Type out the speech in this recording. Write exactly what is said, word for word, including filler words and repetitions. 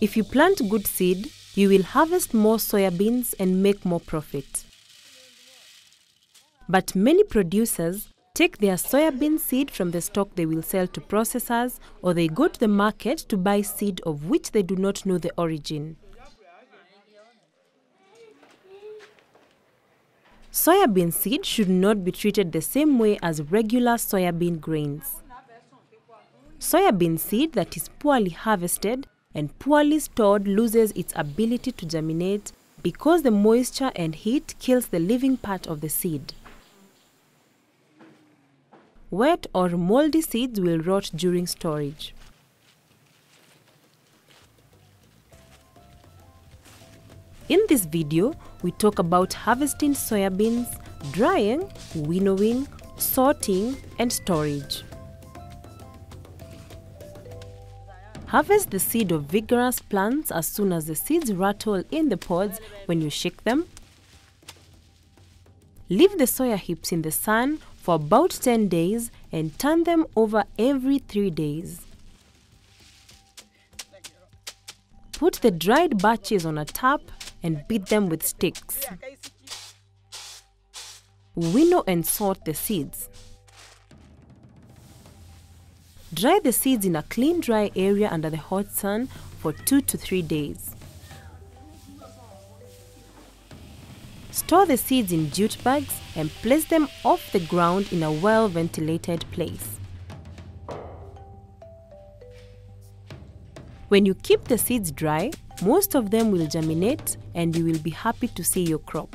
If you plant good seed, you will harvest more soybeans and make more profit. But many producers take their soybean seed from the stock they will sell to processors, or they go to the market to buy seed of which they do not know the origin. Soybean seed should not be treated the same way as regular soybean grains. Soybean seed that is poorly harvested and poorly stored loses its ability to germinate because the moisture and heat kills the living part of the seed. Wet or moldy seeds will rot during storage. In this video, we talk about harvesting soybeans, drying, winnowing, sorting, and storage. Harvest the seed of vigorous plants as soon as the seeds rattle in the pods when you shake them. Leave the soya hips in the sun for about ten days and turn them over every three days. Put the dried batches on a tap and beat them with sticks. Winnow and sort the seeds. Dry the seeds in a clean, dry area under the hot sun for two to three days. Store the seeds in jute bags and place them off the ground in a well-ventilated place. When you keep the seeds dry, most of them will germinate and you will be happy to see your crop.